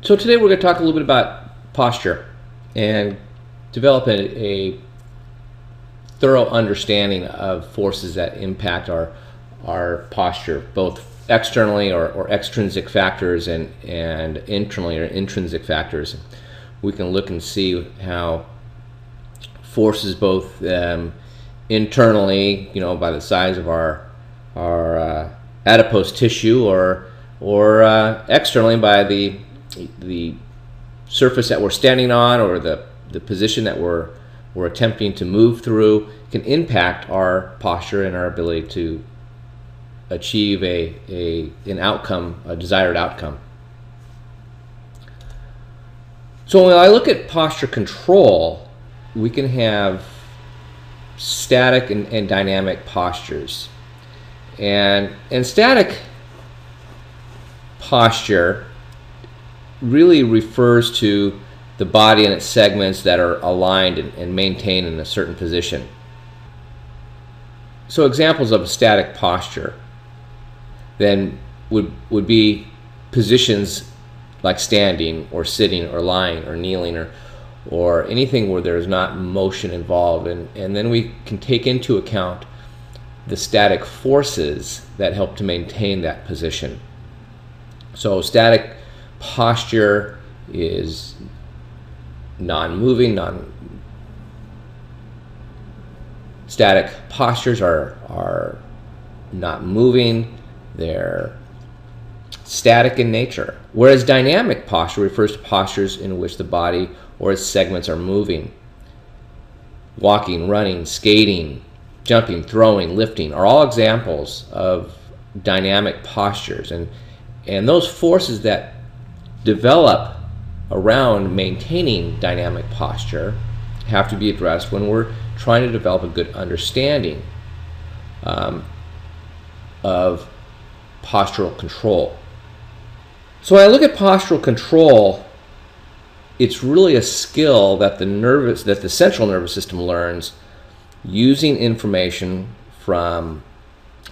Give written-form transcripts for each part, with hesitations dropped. So today we're going to talk a little bit about posture and develop a thorough understanding of forces that impact our posture, both externally or extrinsic factors and internally or intrinsic factors. We can look and see how forces both internally, by the size of our adipose tissue or externally by the surface that we're standing on or the position that we're attempting to move through can impact our posture and our ability to achieve an outcome, a desired outcome. So when I look at posture control, we can have static and dynamic postures. And static posture really refers to the body and its segments that are aligned and maintained in a certain position. So examples of a static posture then would be positions like standing or sitting or lying or kneeling or anything where there's not motion involved. And then we can take into account the static forces that help to maintain that position. So static posture is non-moving, static postures are not moving, they're static in nature. Whereas dynamic posture refers to postures in which the body or its segments are moving. Walking, running, skating, jumping, throwing, lifting are all examples of dynamic postures. And those forces that develop around maintaining dynamic posture have to be addressed when we're trying to develop a good understanding of postural control. So when I look at postural control, it's really a skill that the central nervous system learns using information from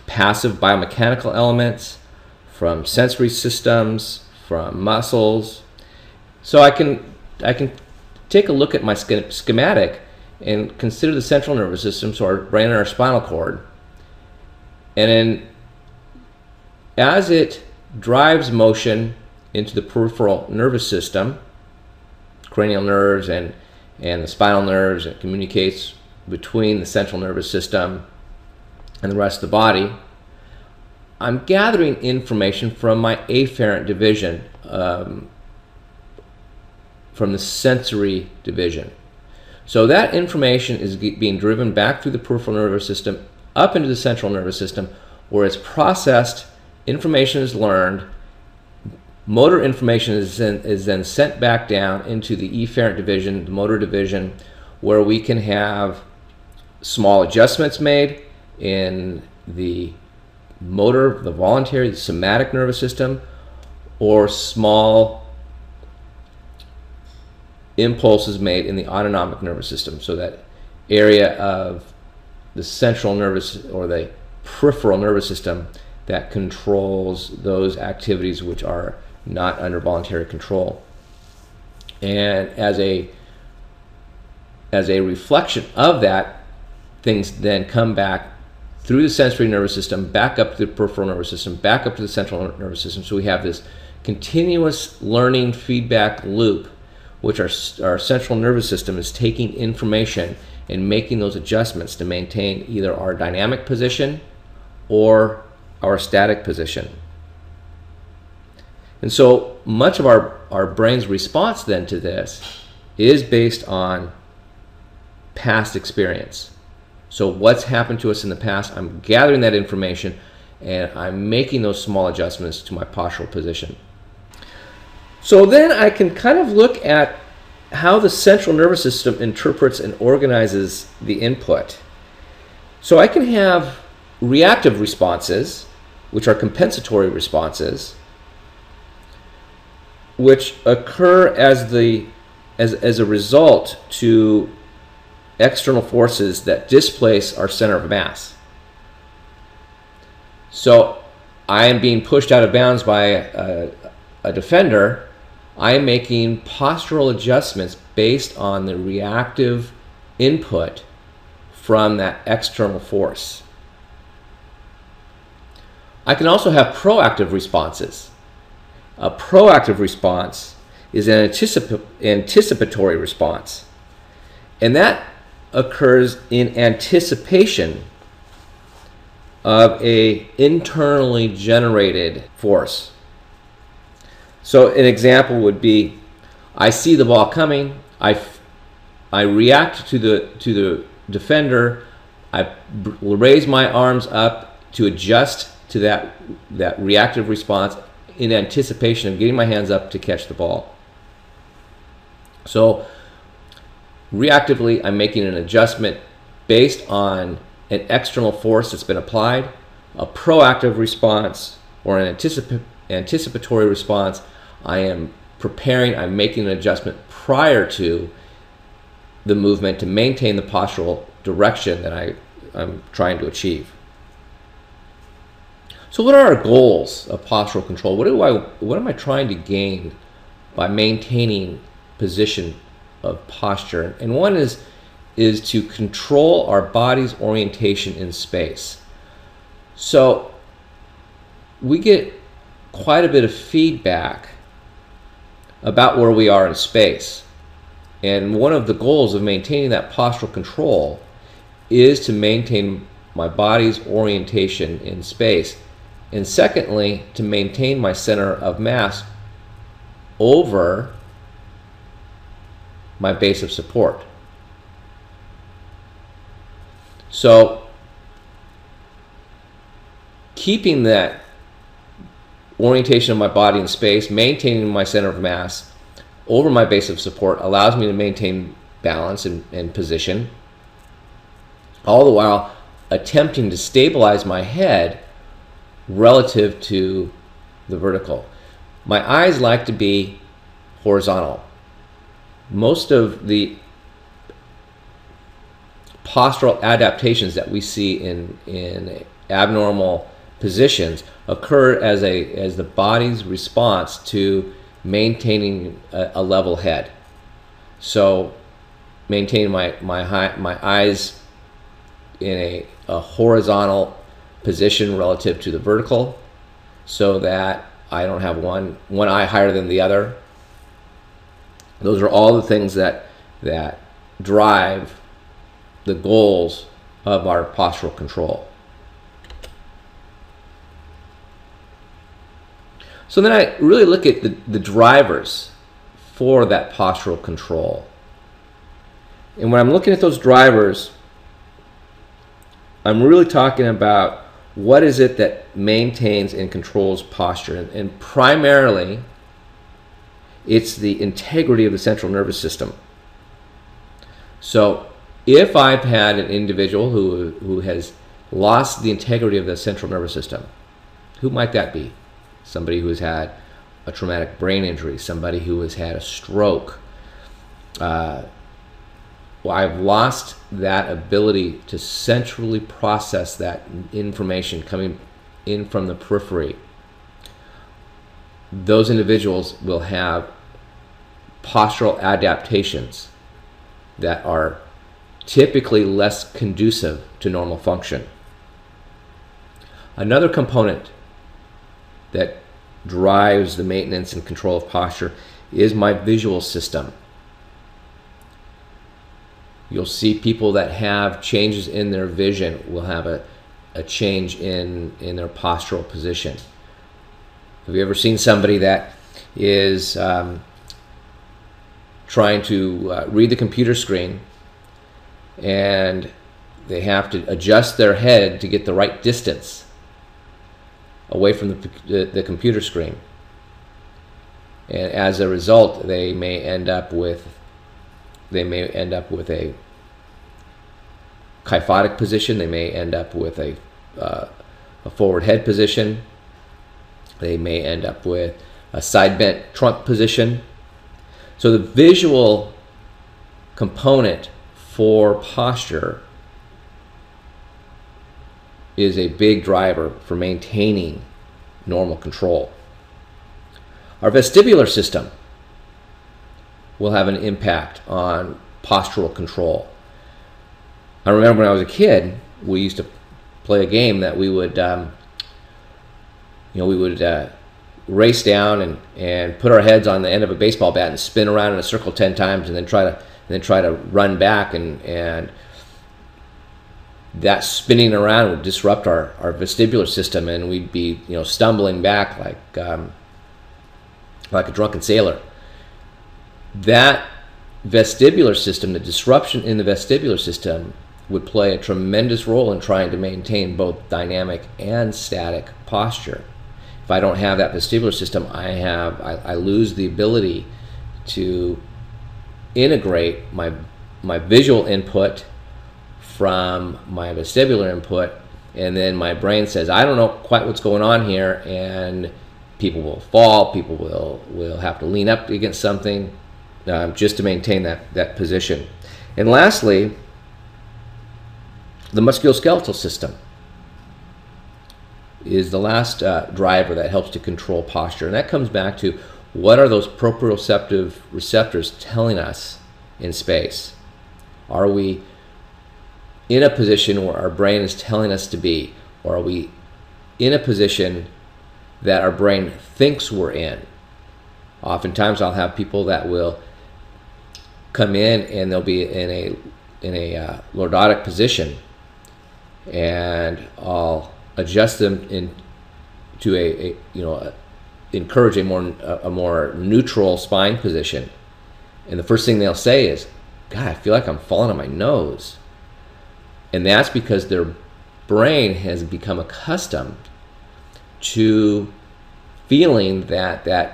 passive biomechanical elements, from sensory systems, from muscles. So I can take a look at my schematic and consider the central nervous system, so our brain and our spinal cord, and then as it drives motion into the peripheral nervous system, cranial nerves and the spinal nerves, it communicates between the central nervous system and the rest of the body. I'm gathering information from my afferent division, from the sensory division. So that information is being driven back through the peripheral nervous system up into the central nervous system, where it's processed, information is learned, motor information is then sent back down into the efferent division, the motor division, where we can have small adjustments made in the motor, the voluntary, the somatic nervous system, or small impulses made in the autonomic nervous system. So that area of the central nervous or the peripheral nervous system that controls those activities which are not under voluntary control. And as a reflection of that, things then come back through the sensory nervous system, back up to the peripheral nervous system, back up to the central nervous system. So we have this continuous learning feedback loop, which our central nervous system is taking information and making those adjustments to maintain either our dynamic position or our static position. And so much of our brain's response then to this is based on past experience. So what's happened to us in the past, I'm gathering that information and I'm making those small adjustments to my postural position. So then I can kind of look at how the central nervous system interprets and organizes the input. So I can have reactive responses, which are compensatory responses, which occur as a result to external forces that displace our center of mass. So I am being pushed out of bounds by a defender, I am making postural adjustments based on the reactive input from that external force. I can also have proactive responses. A proactive response is an anticipatory response, and that occurs in anticipation of an internally generated force. So an example would be, I see the ball coming, I react to the defender, I raise my arms up to adjust to that reactive response in anticipation of getting my hands up to catch the ball. So reactively, I'm making an adjustment based on an external force that's been applied. A proactive response or an anticipatory response, I am preparing, I'm making an adjustment prior to the movement to maintain the postural direction that I'm trying to achieve. So what are our goals of postural control? What am I trying to gain by maintaining position of posture? And one is to control our body's orientation in space. So we get quite a bit of feedback about where we are in space. And one of the goals of maintaining that postural control is to maintain my body's orientation in space. And secondly, to maintain my center of mass over my base of support. So keeping that orientation of my body in space, maintaining my center of mass over my base of support allows me to maintain balance and position, all the while attempting to stabilize my head relative to the vertical. My eyes like to be horizontal. Most of the postural adaptations that we see in abnormal positions occur as the body's response to maintaining a level head. So maintaining my eyes in a horizontal position relative to the vertical, so that I don't have one eye higher than the other. Those are all the things that drive the goals of our postural control. So then I really look at the drivers for that postural control. And when I'm looking at those drivers, I'm really talking about what is it that maintains and controls posture. And primarily, it's the integrity of the central nervous system. So if I've had an individual who has lost the integrity of the central nervous system, who might that be? Somebody who has had a traumatic brain injury, somebody who has had a stroke. I've lost that ability to centrally process that information coming in from the periphery. Those individuals will have postural adaptations that are typically less conducive to normal function. Another component that drives the maintenance and control of posture is my visual system. You'll see people that have changes in their vision will have a change in their postural position. Have you ever seen somebody that is trying to read the computer screen, and they have to adjust their head to get the right distance away from the computer screen? And as a result, they may end up with a kyphotic position. They may end up with a forward head position. They may end up with a side bent trunk position. So the visual component for posture is a big driver for maintaining normal control. Our vestibular system will have an impact on postural control. I remember when I was a kid, we used to play a game that we would, race down and put our heads on the end of a baseball bat and spin around in a circle 10 times, and then try to run back, and that spinning around would disrupt our vestibular system, and we'd be stumbling back like a drunken sailor. That vestibular system, the disruption in the vestibular system, would play a tremendous role in trying to maintain both dynamic and static posture. If I don't have that vestibular system, I lose the ability to integrate my visual input from my vestibular input, and then my brain says, I don't know quite what's going on here, and people will fall, people will have to lean up against something just to maintain that position. And lastly, the musculoskeletal system is the last driver that helps to control posture. And that comes back to, what are those proprioceptive receptors telling us in space? Are we in a position where our brain is telling us to be? Or are we in a position that our brain thinks we're in? Oftentimes I'll have people that will come in and they'll be in a lordotic position, and I'll adjust them to encourage a more neutral spine position, and the first thing they'll say is, God, I feel like I'm falling on my nose. And that's because their brain has become accustomed to feeling that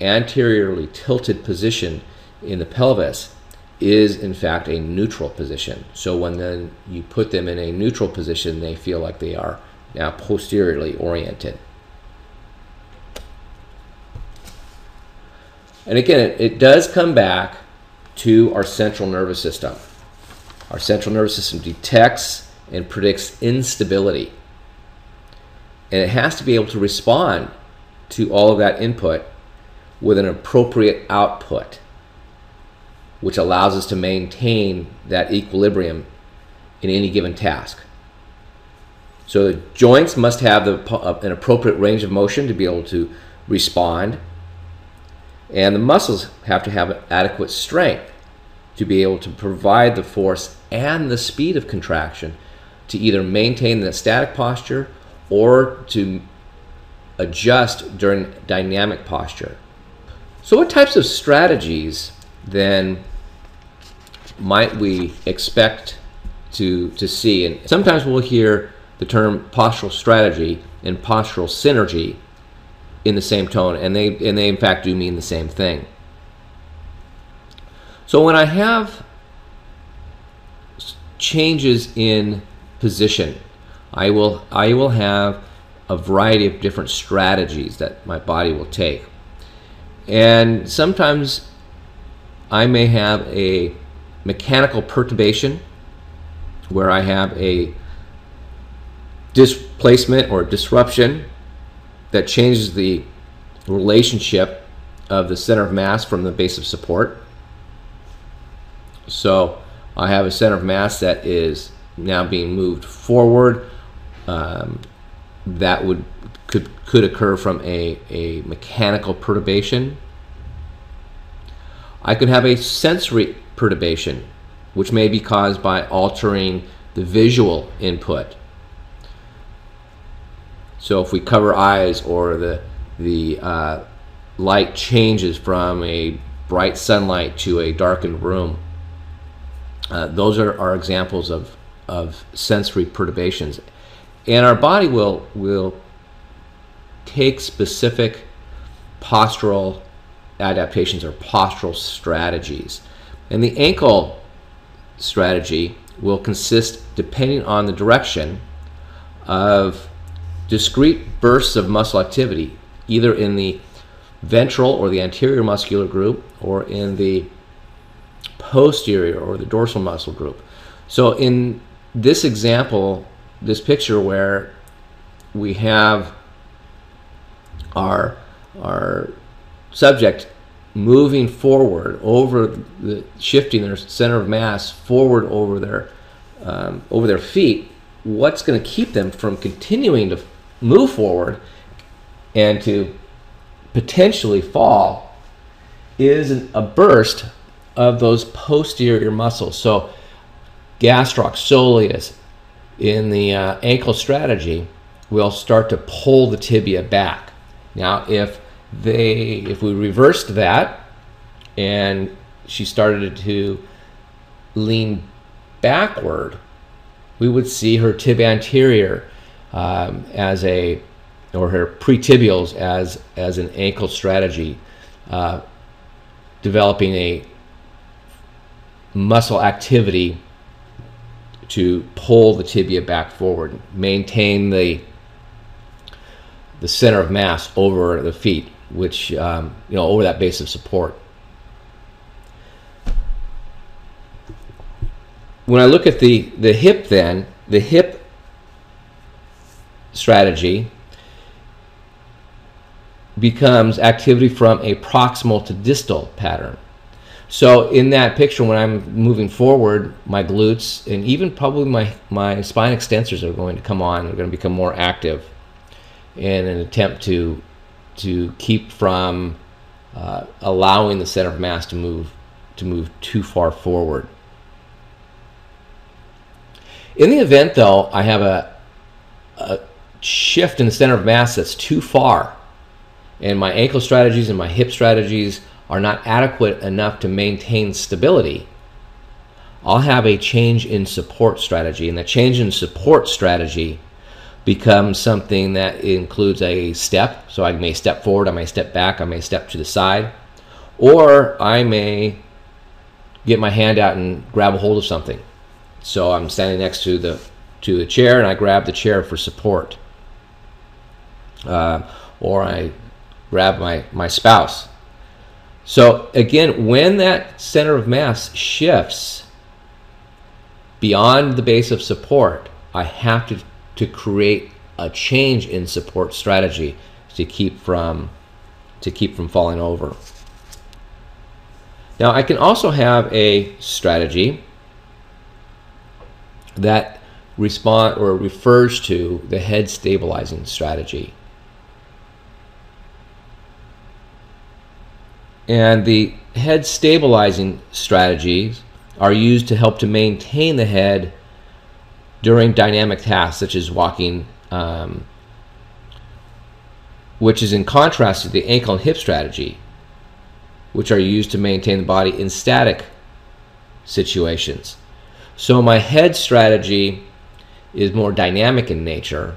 anteriorly tilted position in the pelvis is in fact a neutral position. So when then you put them in a neutral position, they feel like they are now posteriorly oriented. And again, it does come back to our central nervous system. Our central nervous system detects and predicts instability, and it has to be able to respond to all of that input with an appropriate output, which allows us to maintain that equilibrium in any given task. So the joints must have an appropriate range of motion to be able to respond, and the muscles have to have adequate strength to be able to provide the force and the speed of contraction to either maintain the static posture or to adjust during dynamic posture. So what types of strategies then might we expect to see? And sometimes we'll hear the term postural strategy and postural synergy in the same tone, and they in fact do mean the same thing. So when I have changes in position, I will have a variety of different strategies that my body will take. And sometimes I may have a mechanical perturbation where I have a displacement or disruption that changes the relationship of the center of mass from the base of support. So I have a center of mass that is now being moved forward. That could occur from a mechanical perturbation. I could have a sensory perturbation, which may be caused by altering the visual input. So if we cover eyes, or the light changes from a bright sunlight to a darkened room, those are examples of sensory perturbations. And our body will take specific postural adaptations or postural strategies. And the ankle strategy will consist, depending on the direction, of discrete bursts of muscle activity, either in the ventral or the anterior muscular group, or in the posterior or the dorsal muscle group. So in this example, this picture where we have our subject moving forward over the shifting their center of mass forward over their feet, what's going to keep them from continuing to move forward and to potentially fall is a burst of those posterior muscles. So gastroc, soleus in the ankle strategy will start to pull the tibia back. Now if we reversed that and she started to lean backward, we would see her tibia anterior or her pretibials as an ankle strategy developing a muscle activity to pull the tibia back forward, maintain the center of mass over the feet, which over that base of support. When I look at the hip, then the hip strategy becomes activity from a proximal to distal pattern. So in that picture, when I'm moving forward, my glutes and even probably my spine extensors are going to come on. They're going to become more active in an attempt to keep from allowing the center of mass to move too far forward. In the event, though, I have a shift in the center of mass that's too far, and my ankle strategies and my hip strategies are not adequate enough to maintain stability, I'll have a change in support strategy. And the change in support strategy becomes something that includes a step. So I may step forward, I may step back, I may step to the side, or I may get my hand out and grab a hold of something. So I'm standing next to the chair and I grab the chair for support. Or I grab my spouse. So again, when that center of mass shifts beyond the base of support, I have to create a change in support strategy to keep from falling over. Now I can also have a strategy that refers to the head stabilizing strategy. And the head stabilizing strategies are used to help to maintain the head during dynamic tasks such as walking, which is in contrast to the ankle and hip strategy, which are used to maintain the body in static situations. So my head strategy is more dynamic in nature,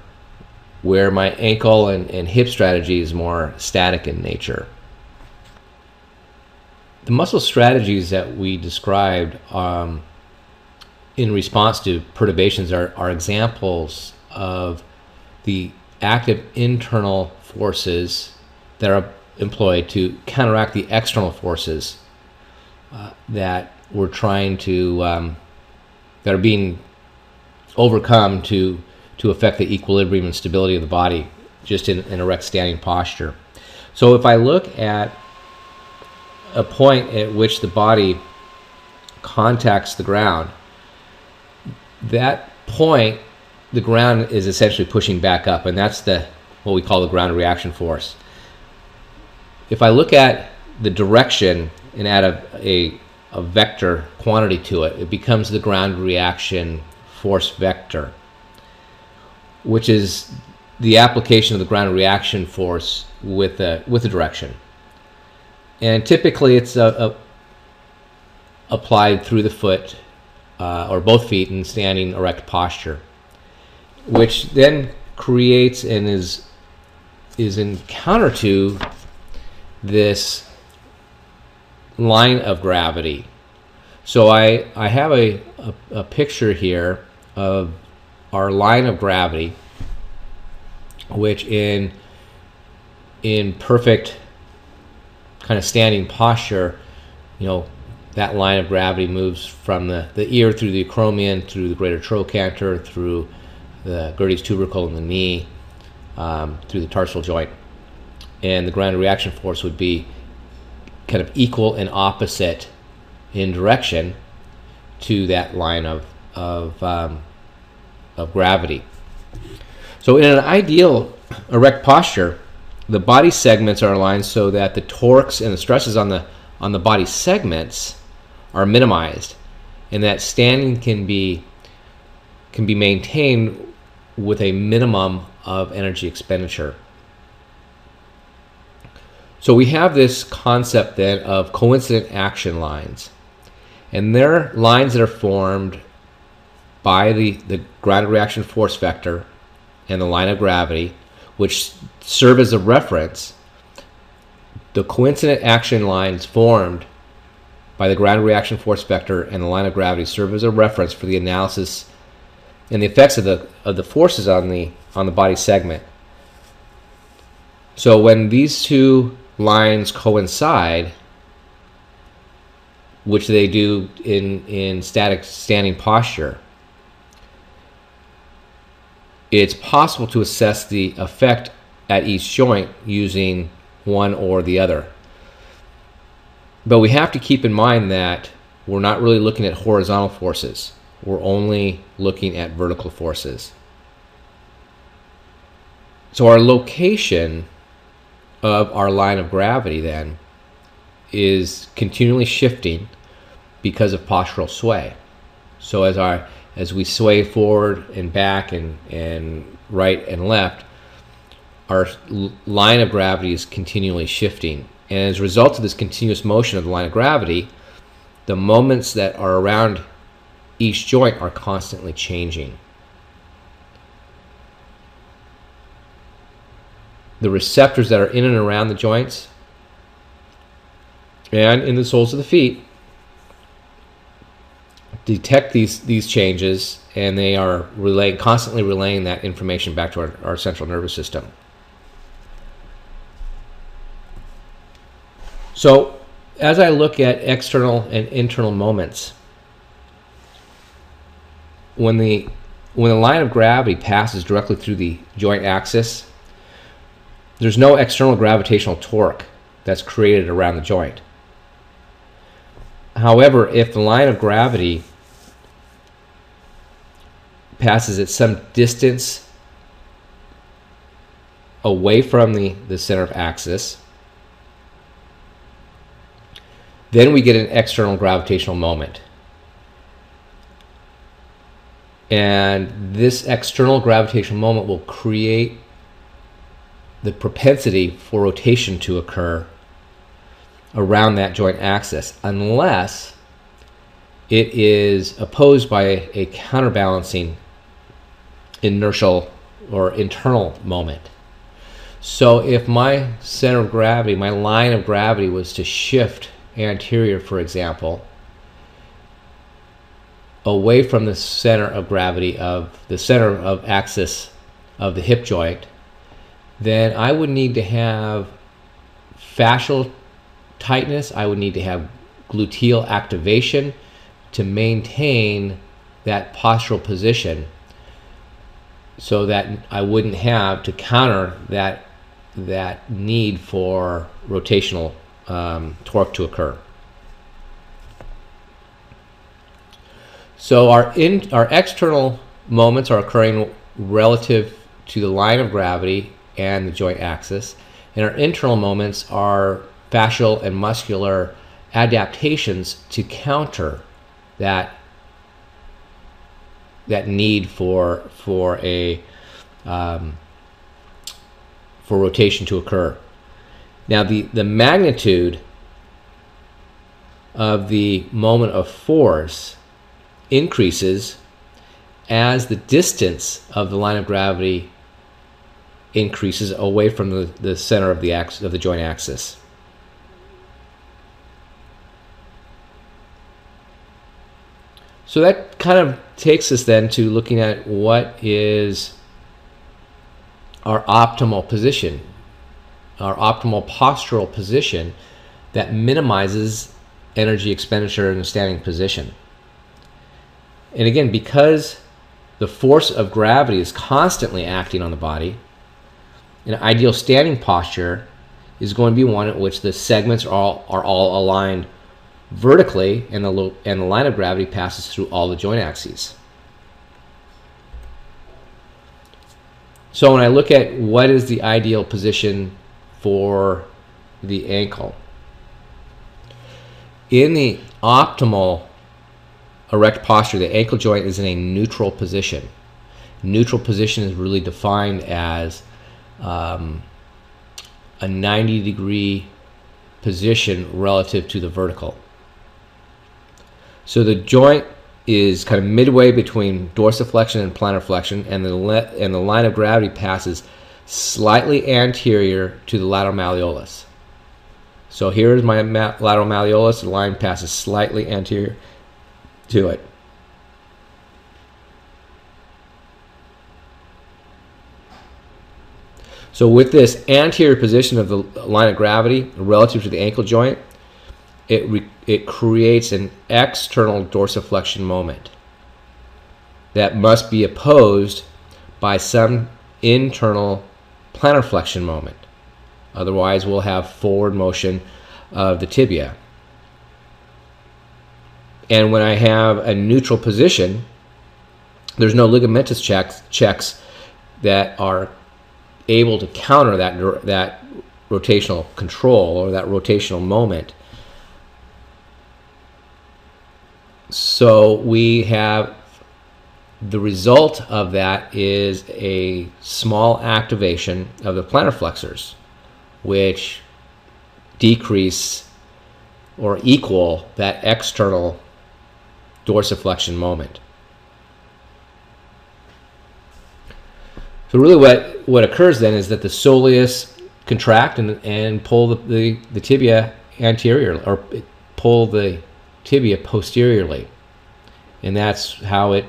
where my ankle and hip strategy is more static in nature. The muscle strategies that we described in response to perturbations are examples of the active internal forces that are employed to counteract the external forces that we're trying to that are being overcome to affect the equilibrium and stability of the body just in an erect standing posture. So if I look at a point at which the body contacts the ground, that point, the ground is essentially pushing back up, and that's what we call the ground reaction force. If I look at the direction and add a vector quantity to it, it becomes the ground reaction force vector, which is the application of the ground reaction force with a direction. And typically it's applied through the foot or both feet in standing erect posture, which then creates and is in counter to this line of gravity. So I have a picture here of our line of gravity, which in perfect kind of standing posture, that line of gravity moves from the ear through the acromion, through the greater trochanter, through the Gertie's tubercle in the knee, through the tarsal joint. And the ground reaction force would be kind of equal and opposite in direction to that line of gravity. So in an ideal erect posture, the body segments are aligned so that the torques and the stresses on the body segments are minimized, and that standing can be maintained with a minimum of energy expenditure. So we have this concept then of coincident action lines, and they're lines that are formed by the grounded reaction force vector and the line of gravity, which serve as a reference. The coincident action lines formed by the grounded reaction force vector and the line of gravity serve as a reference for the analysis and the effects of the forces on the body segment. So when these two lines coincide, which they do in static standing posture, it's possible to assess the effect at each joint using one or the other. But we have to keep in mind that we're not really looking at horizontal forces. We're only looking at vertical forces. So our location of our line of gravity then is continually shifting because of postural sway. So as we sway forward and back and right and left, our line of gravity is continually shifting. And as a result of this continuous motion of the line of gravity, the moments that are around each joint are constantly changing. The receptors that are in and around the joints and in the soles of the feet detect these changes, and they are constantly relaying that information back to our central nervous system. So as I look at external and internal moments, when the line of gravity passes directly through the joint axis, there's no external gravitational torque that's created around the joint. However, if the line of gravity passes at some distance away from the center of axis, then we get an external gravitational moment. And this external gravitational moment will create the propensity for rotation to occur around that joint axis, unless it is opposed by a counterbalancing inertial or internal moment. So if my center of gravity, my line of gravity, was to shift anterior, for example, away from the center of gravity of the center of axis of the hip joint, then I would need to have fascial tightness, I would need to have gluteal activation to maintain that postural position, so that I wouldn't have to counter that need for rotational torque to occur. So our external moments are occurring relative to the line of gravity and the joint axis, and our internal moments are fascial and muscular adaptations to counter that need for rotation to occur. Now the magnitude of the moment of force increases as the distance of the line of gravity increases away from the center of the joint axis. So that kind of takes us then to looking at what is our optimal position, our optimal postural position that minimizes energy expenditure in the standing position. And again, because the force of gravity is constantly acting on the body, an ideal standing posture is going to be one in which the segments are all aligned vertically, and the line of gravity passes through all the joint axes. So when I look at what is the ideal position for the ankle, in the optimal erect posture, the ankle joint is in a neutral position. Neutral position is really defined as a 90-degree position relative to the vertical. So the joint is kind of midway between dorsiflexion and plantar flexion, and the line of gravity passes slightly anterior to the lateral malleolus. So here is my lateral malleolus. The line passes slightly anterior to it. So with this anterior position of the line of gravity relative to the ankle joint, it creates an external dorsiflexion moment that must be opposed by some internal plantar flexion moment. Otherwise, we'll have forward motion of the tibia. And when I have a neutral position, there's no ligamentous checks that are able to counter that rotational control or that rotational moment. So we have the result of that is a small activation of the plantar flexors, which decrease or equal that external dorsiflexion moment. So really what occurs then is that the soleus contract and pull the tibia anterior, or pull the tibia posteriorly. And that's how it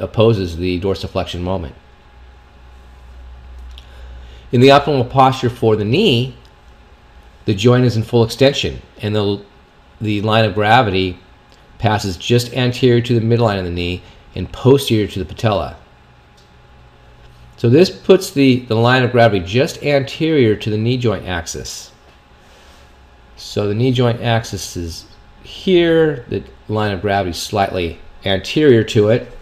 opposes the dorsiflexion moment. In the optimal posture for the knee, the joint is in full extension, and the line of gravity passes just anterior to the midline of the knee and posterior to the patella. So this puts the line of gravity just anterior to the knee joint axis. So the knee joint axis is here, the line of gravity is slightly anterior to it.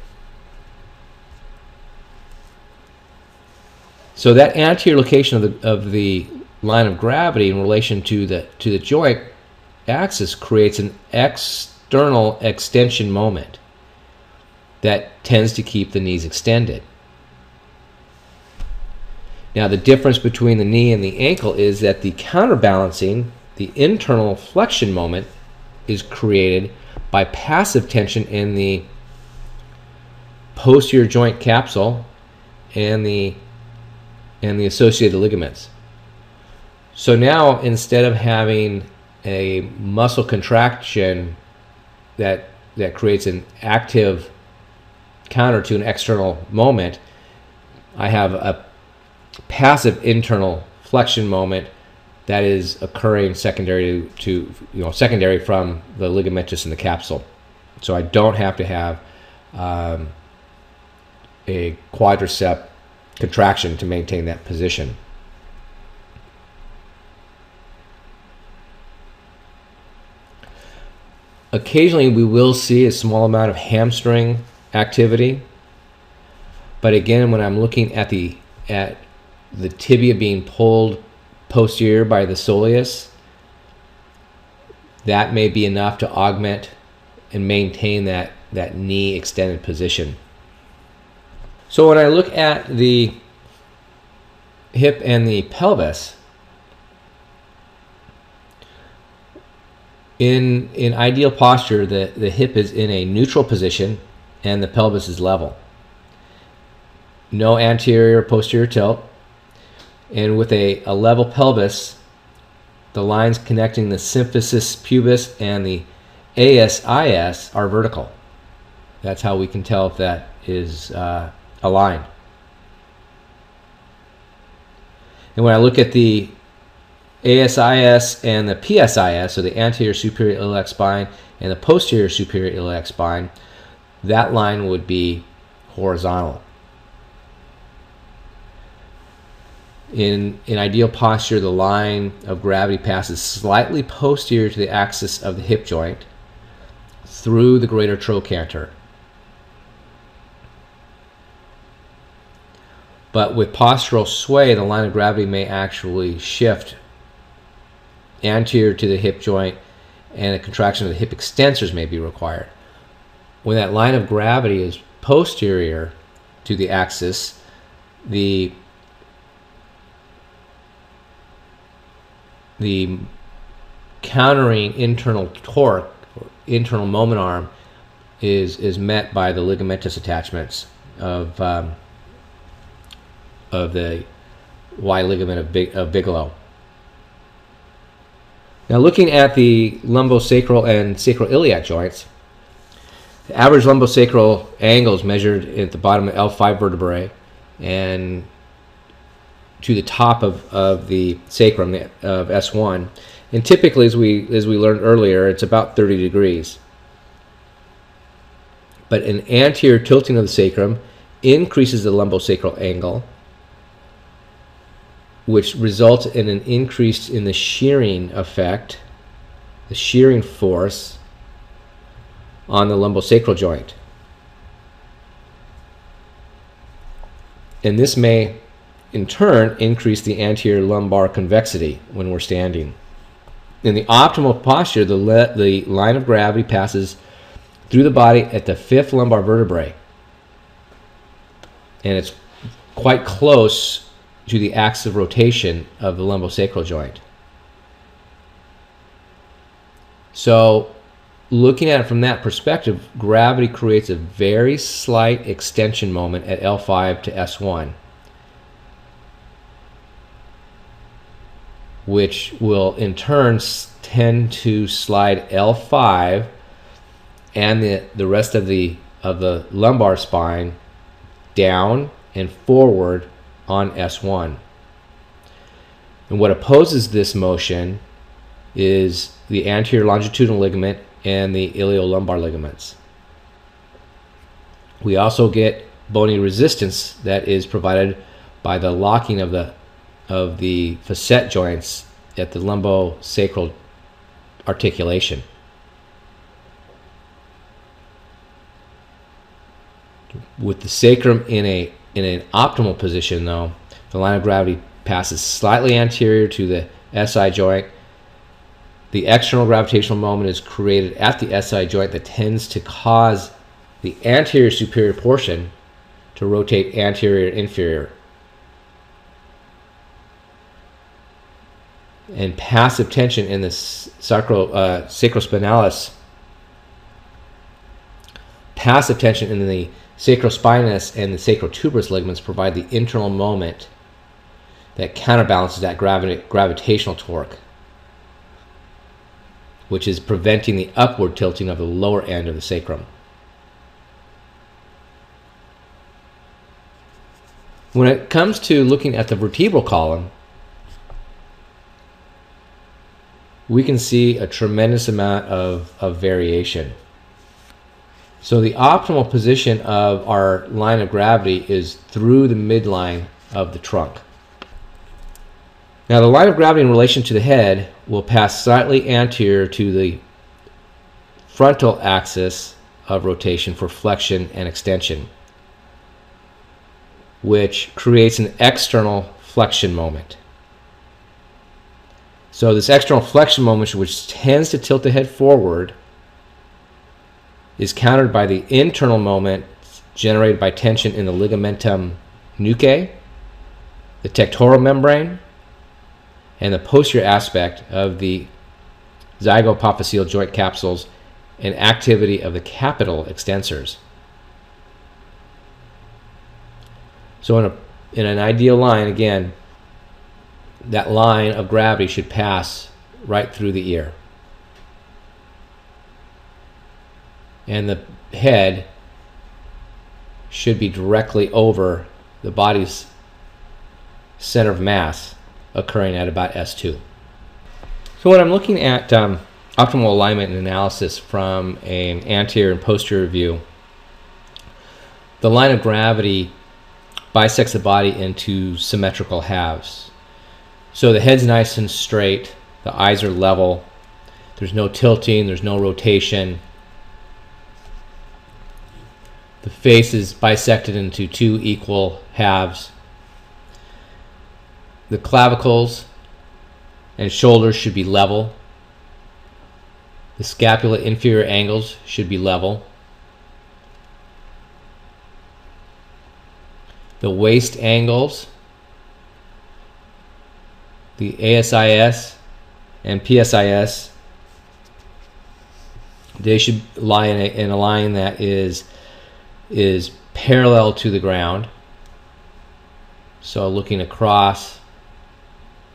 So that anterior location of the line of gravity in relation to the joint axis creates an external extension moment that tends to keep the knees extended. Now, the difference between the knee and the ankle is that the counterbalancing, the internal flexion moment, is created by passive tension in the posterior joint capsule and the associated ligaments. So now, instead of having a muscle contraction that creates an active counter to an external moment, I have a passive internal flexion moment that is occurring secondary secondary from the ligamentous in the capsule. So I don't have to have a quadricep contraction to maintain that position. Occasionally we will see a small amount of hamstring activity, but again, when I'm looking at the tibia being pulled posterior by the soleus, that may be enough to augment and maintain that knee extended position. So when I look at the hip and the pelvis, in ideal posture, the hip is in a neutral position and the pelvis is level. No anterior or posterior tilt. And with a level pelvis, the lines connecting the symphysis pubis and the ASIS are vertical. That's how we can tell if that is aligned. And when I look at the ASIS and the PSIS, so the anterior superior iliac spine and the posterior superior iliac spine, that line would be horizontal. In ideal posture, the line of gravity passes slightly posterior to the axis of the hip joint through the greater trochanter. But with postural sway, the line of gravity may actually shift anterior to the hip joint, and a contraction of the hip extensors may be required. When that line of gravity is posterior to the axis, the countering internal torque, or internal moment arm, is met by the ligamentous attachments of the Y ligament of Bigelow. Now, looking at the lumbosacral and sacroiliac joints, the average lumbosacral angle is measured at the bottom of L5 vertebrae and to the top of the sacrum of S1, and typically, as we learned earlier, it's about 30 degrees. But an anterior tilting of the sacrum increases the lumbosacral angle, which results in an increase in the shearing effect, the shearing force on the lumbosacral joint. And this may, in turn, increase the anterior lumbar convexity when we're standing. In the optimal posture, the line of gravity passes through the body at the fifth lumbar vertebrae, and it's quite close to the axis of rotation of the lumbosacral joint. So, looking at it from that perspective, gravity creates a very slight extension moment at L5 to S1, which will in turn tend to slide L5 and the rest of the lumbar spine down and forward on S1. And what opposes this motion is the anterior longitudinal ligament and the iliolumbar ligaments. We also get bony resistance that is provided by the locking of the facet joints at the lumbosacral articulation. With the sacrum in an optimal position, though, the line of gravity passes slightly anterior to the SI joint. The external gravitational moment is created at the SI joint that tends to cause the anterior superior portion to rotate anterior and inferior. And passive tension in the sacrospinalis, passive tension in the sacrospinalis and the sacrotuberous ligaments provide the internal moment that counterbalances that gravitational torque, which is preventing the upward tilting of the lower end of the sacrum. When it comes to looking at the vertebral column, we can see a tremendous amount of variation. So the optimal position of our line of gravity is through the midline of the trunk. Now, the line of gravity in relation to the head will pass slightly anterior to the frontal axis of rotation for flexion and extension, which creates an external flexion moment. So this external flexion moment, which tends to tilt the head forward, is countered by the internal moment generated by tension in the ligamentum nuchae, the tectoral membrane, and the posterior aspect of the zygopophyseal joint capsules and activity of the capital extensors. So in an ideal line, again, that line of gravity should pass right through the ear, and the head should be directly over the body's center of mass, occurring at about S2. So when I'm looking at optimal alignment and analysis from an anterior and posterior view, the line of gravity bisects the body into symmetrical halves. So the head's nice and straight, the eyes are level, there's no tilting, there's no rotation. The face is bisected into two equal halves. The clavicles and shoulders should be level. The scapula inferior angles should be level. The waist angles, the ASIS and PSIS, they should lie in a line that is parallel to the ground. So looking across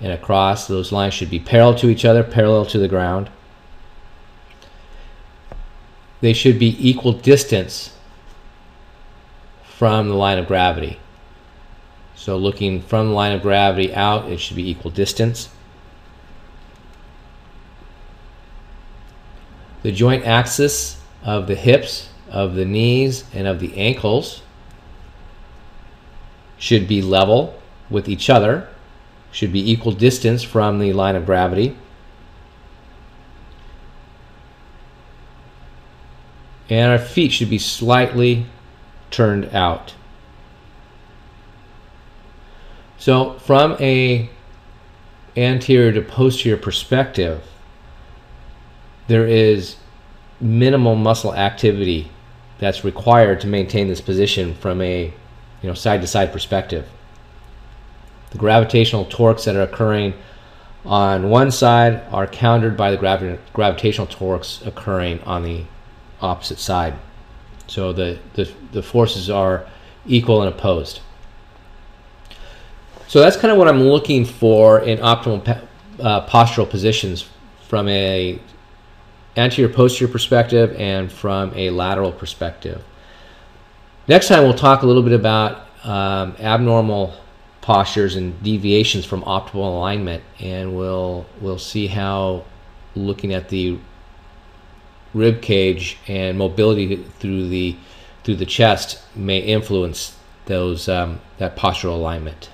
and across, those lines should be parallel to each other, parallel to the ground. They should be equal distance from the line of gravity. So looking from the line of gravity out, it should be equal distance. The joint axis of the hips, of the knees, and of the ankles should be level with each other, should be equal distance from the line of gravity. And our feet should be slightly turned out. So from a anterior to posterior perspective, there is minimal muscle activity that's required to maintain this position from a side to side perspective. The gravitational torques that are occurring on one side are countered by the gravitational torques occurring on the opposite side. So the forces are equal and opposed. So that's kind of what I'm looking for in optimal postural positions from a anterior-posterior perspective and from a lateral perspective. Next time we'll talk a little bit about abnormal postures and deviations from optimal alignment, and we'll see how looking at the rib cage and mobility through the chest may influence those that postural alignment.